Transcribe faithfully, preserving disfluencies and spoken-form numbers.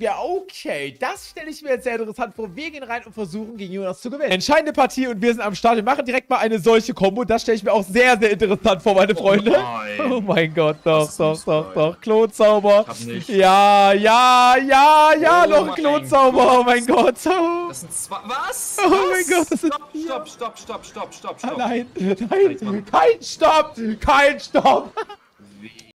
Ja, okay. Das stelle ich mir jetzt sehr interessant vor. Wir gehen rein und versuchen, gegen Jonas zu gewinnen. Entscheidende Partie und wir sind am Start. Wir machen direkt mal eine solche Kombo. Das stelle ich mir auch sehr, sehr interessant vor, meine Freunde. Oh, oh mein Gott, doch, doch, doch, doch. Klozauber. Ja, ja, ja, ja, oh, noch ein Klozauber. Oh mein Gott. Das sind zwei. Was? Oh mein Gott, das sind vier. Stopp, stopp, stopp, stopp, stopp, stopp. Nein, nein. Kein Stopp. Kein Stopp.